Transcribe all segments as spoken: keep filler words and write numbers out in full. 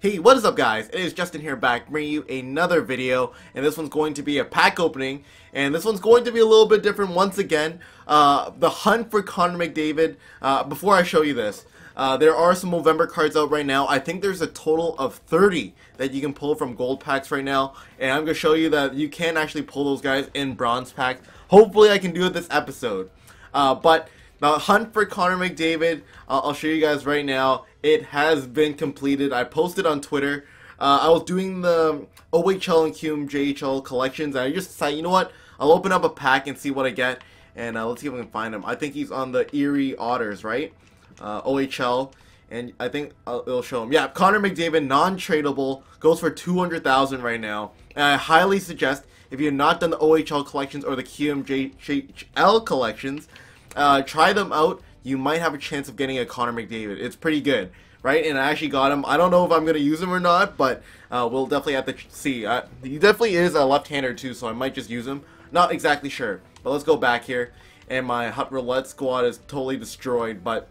Hey, what is up guys? It is Justin here, back bringing you another video, and this one's going to be a pack opening, and this one's going to be a little bit different once again. Uh, the hunt for Connor McDavid. Uh, before I show you this, Uh, there are some Movember cards out right now. I think there's a total of thirty that you can pull from gold packs right now. And I'm going to show you that you can actually pull those guys in bronze packs. Hopefully I can do it this episode. Uh, but the hunt for Connor McDavid, uh, I'll show you guys right now. It has been completed. I posted on Twitter. Uh, I was doing the O H L and Q M J H L collections. And I just decided, you know what? I'll open up a pack and see what I get. And uh, let's see if we can find him. I think he's on the Erie Otters, right? Uh, O H L, and I think uh, it'll show him. Yeah, Connor McDavid, non-tradable, goes for two hundred thousand right now. And I highly suggest, if you've not done the O H L collections or the Q M J H L collections, uh, try them out. You might have a chance of getting a Connor McDavid. It's pretty good, right? And I actually got him. I don't know if I'm going to use him or not, but uh, we'll definitely have to see. Uh, he definitely is a left-hander too, so I might just use him. Not exactly sure, but let's go back here. And my H U T roulette squad is totally destroyed, but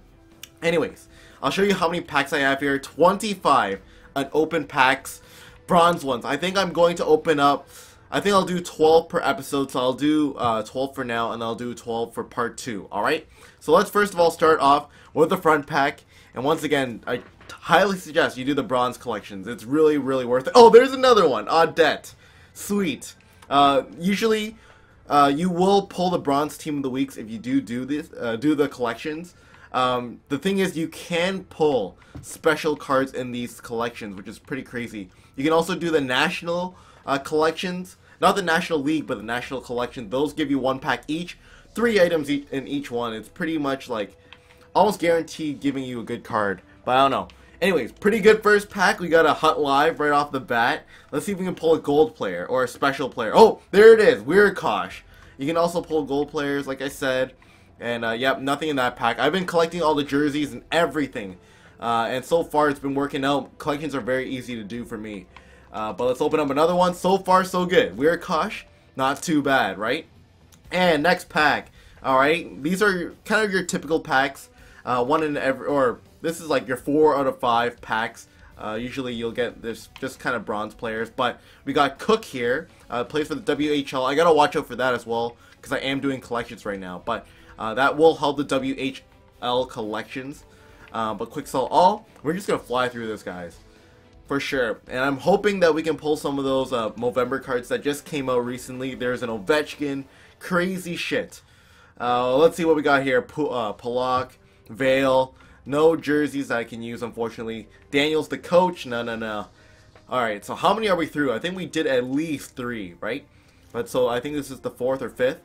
anyways, I'll show you how many packs I have here. twenty-five unopened packs, bronze ones. I think I'm going to open up, I think I'll do twelve per episode, so I'll do uh, twelve for now, and I'll do twelve for part two, alright? So let's first of all start off with the front pack, and once again, I highly suggest you do the bronze collections. It's really, really worth it. Oh, there's another one, Audette. Sweet. Uh, usually, uh, you will pull the bronze team of the weeks if you do do, this, uh, do the collections. Um, the thing is, you can pull special cards in these collections, which is pretty crazy. You can also do the national uh, collections, not the National League, but the national collection. Those give you one pack each, three items each in each one. It's pretty much like almost guaranteed giving you a good card, but I don't know. Anyways, pretty good first pack. We got a H U T Live right off the bat. Let's see if we can pull a gold player or a special player. Oh, there it is. Weird Kosh. You can also pull gold players, like I said. And, uh, yep, nothing in that pack. I've been collecting all the jerseys and everything. Uh, and so far, it's been working out. Collections are very easy to do for me. Uh, but let's open up another one. So far, so good. Weird Kosh, not too bad, right? And next pack. Alright, these are your, kind of your typical packs. Uh, one in every, or this is like your four out of five packs. Uh, usually, you'll get this just kind of bronze players. But we got Cook here, uh, plays for the W H L. I gotta watch out for that as well, because I am doing collections right now. But Uh, that will help the W H L collections, uh, but quick sell all. We're just going to fly through this, guys, for sure. And I'm hoping that we can pull some of those uh, Movember cards that just came out recently. There's an Ovechkin, crazy shit. Uh, let's see what we got here. P uh, Palak, Vale, no jerseys that I can use, unfortunately. Daniel's the coach, no, no, no. Alright, so how many are we through? I think we did at least three, right? But so I think this is the fourth or fifth.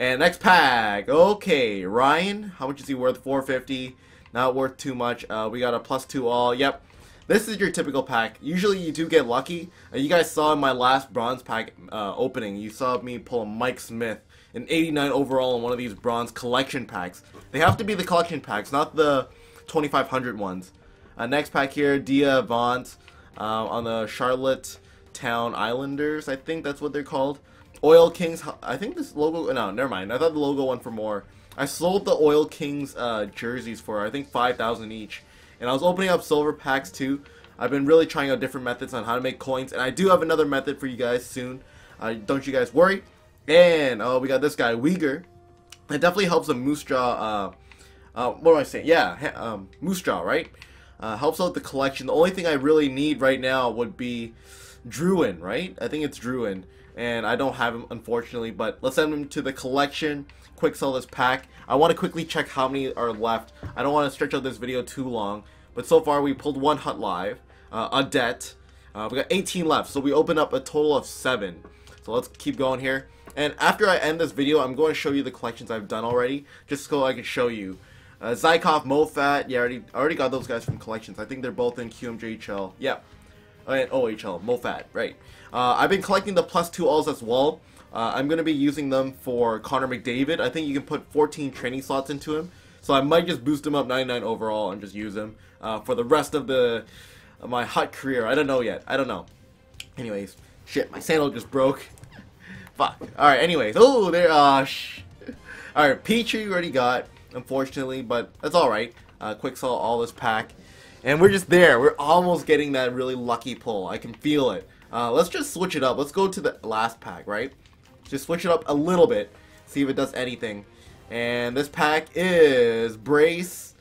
And next pack, okay, Ryan, how much is he worth? four fifty, not worth too much. Uh, we got a plus two all, yep. This is your typical pack. Usually you do get lucky. Uh, you guys saw in my last bronze pack uh, opening, you saw me pull a Mike Smith, an eighty-nine overall in one of these bronze collection packs. They have to be the collection packs, not the twenty-five hundred ones. Uh, next pack here, Dia Avant uh, on the Charlottetown Islanders, I think that's what they're called. Oil Kings, I think this logo, no, never mind. I thought the logo went for more. I sold the Oil Kings uh, jerseys for, I think, five thousand each. And I was opening up silver packs, too. I've been really trying out different methods on how to make coins. And I do have another method for you guys soon. Uh, don't you guys worry. And, oh, we got this guy, Uyghur. It definitely helps a moose jaw, uh, uh, what do I say? Yeah, um, moose jaw, right? Uh, helps out the collection. The only thing I really need right now would be Druin, right? I think it's Druin. And I don't have him, unfortunately, but let's send him to the collection. Quick sell this pack. I want to quickly check how many are left. I don't want to stretch out this video too long, but so far we pulled one H U T Live, uh, Audette. Uh, we got eighteen left, so we opened up a total of seven. So let's keep going here. And after I end this video, I'm going to show you the collections I've done already, just so I can show you. Uh, Zykov, MoFat, yeah, I already, already got those guys from collections. I think they're both in Q M J H L. Yeah. And O H L, MoFat, right. Uh, I've been collecting the plus two alls as well. Uh, I'm going to be using them for Connor McDavid. I think you can put fourteen training slots into him. So I might just boost him up ninety-nine overall and just use him uh, for the rest of the uh, my H U T career. I don't know yet. I don't know. Anyways, shit, my sandal just broke. Fuck. Alright, anyways. Oh, there, uh, shh. Alright, Petrie you already got, unfortunately, but that's alright. uh, quick saw all this pack, and we're just there. We're almost getting that really lucky pull. I can feel it. Uh, let's just switch it up. Let's go to the last pack, right? Just switch it up a little bit, see if it does anything. And this pack is Brace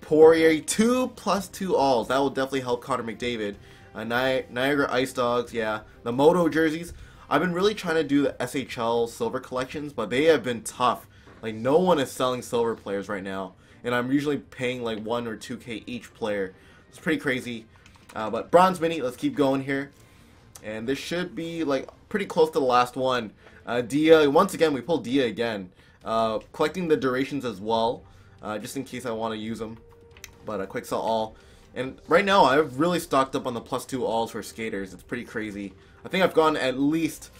Poirier, two plus two alls. That will definitely help Connor McDavid. Uh, Ni Niagara Ice Dogs, yeah. The Moto jerseys. I've been really trying to do the S H L silver collections, but they have been tough. Like, no one is selling silver players right now, and I'm usually paying like one or two K each player. It's pretty crazy. Uh, but bronze mini, let's keep going here. And this should be like pretty close to the last one. Uh, Dia, once again, we pull Dia again. Uh, collecting the durations as well, uh, just in case I want to use them. But a quick sell all. And right now, I've really stocked up on the plus two alls for skaters. It's pretty crazy. I think I've gone at least,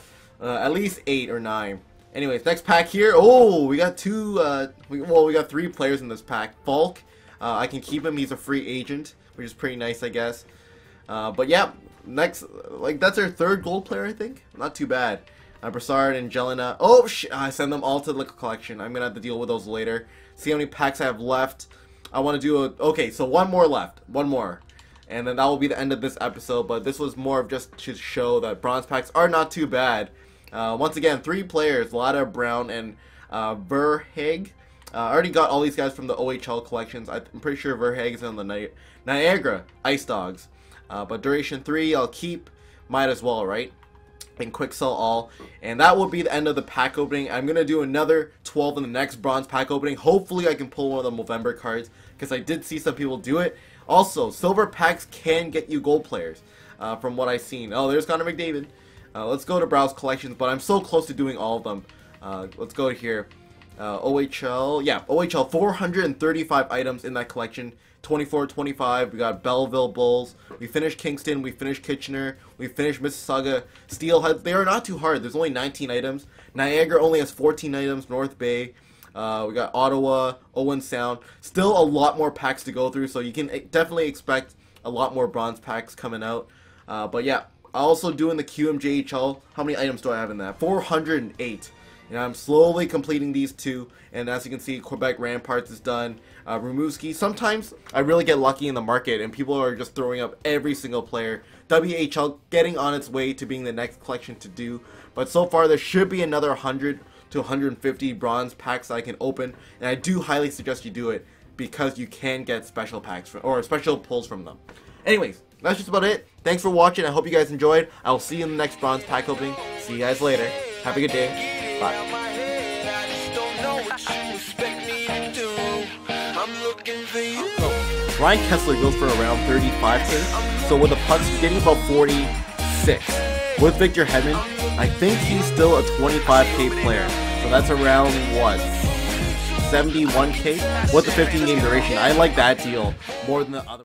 uh, at least eight or nine. Anyways, next pack here. Oh, we got two. Uh, we, well, we got three players in this pack. Falk, uh, I can keep him. He's a free agent, which is pretty nice, I guess. Uh, but yeah, next, like that's our third gold player, I think. Not too bad. Uh, Brassard and Angelina. Oh, sh I send them all to the collection. I'm gonna have to deal with those later. See how many packs I have left. I want to do a, okay, so one more left, one more, and then that will be the end of this episode, but this was more of just to show that bronze packs are not too bad. Uh, once again, three players, Lada, Brown, and uh, Verheg. Uh, I already got all these guys from the O H L collections. I'm pretty sure Verheg is on the Ni Niagara Ice Dogs, uh, but duration three, I'll keep, might as well, right? And quick sell all, and that will be the end of the pack opening. I'm gonna do another twelve in the next bronze pack opening. Hopefully I can pull one of the November cards, because I did see some people do it. Also, silver packs can get you gold players, uh, from what I've seen. Oh, there's Connor McDavid. Uh, let's go to browse collections, but I'm so close to doing all of them. Uh, let's go here. Uh, O H L, yeah, O H L, four hundred thirty-five items in that collection, twenty-four twenty-five, we got Belleville Bulls, we finished Kingston, we finished Kitchener, we finished Mississauga, Steelheads. They are not too hard, there's only nineteen items. Niagara only has fourteen items, North Bay, uh, we got Ottawa, Owen Sound, still a lot more packs to go through, so you can definitely expect a lot more bronze packs coming out, uh, but yeah, also doing the Q M J H L, how many items do I have in that? four hundred eight. And I'm slowly completing these two, and as you can see, Quebec Ramparts is done, uh, Rimouski. Sometimes I really get lucky in the market, and people are just throwing up every single player. W H L getting on its way to being the next collection to do, but so far there should be another one hundred to one hundred fifty bronze packs I can open, and I do highly suggest you do it, because you can get special packs, from, or special pulls from them. Anyways, that's just about it. Thanks for watching, I hope you guys enjoyed. I will see you in the next bronze pack opening. See you guys later. Have a good day. Down my head, I just don't know what you expect me to do. I'm looking for you. Oh, Ryan Kesler goes for around thirty-five here. So with the pucks, he's getting about forty-six. With Victor Hedman, I think he's still a twenty-five K player. So that's around, what, seventy-one K? With the fifteen game duration, I like that deal more than the other.